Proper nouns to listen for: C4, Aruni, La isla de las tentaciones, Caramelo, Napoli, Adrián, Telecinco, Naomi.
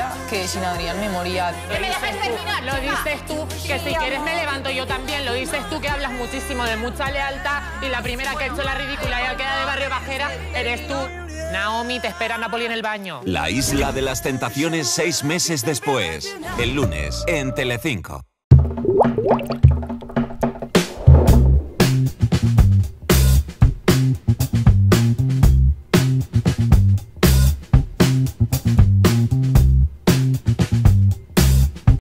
sabía que sin Adrián me moría. Que me dejes terminar, lo dices tú, que si quieres me levanto yo también, lo dices tú, que hablas muchísimo de mucha lealtad y la primera que ha hecho la ridícula y al queda de barrio bajera eres tú. Naomi, te espera Napoli en el baño. La isla de las tentaciones 6 meses después, el lunes en Telecinco.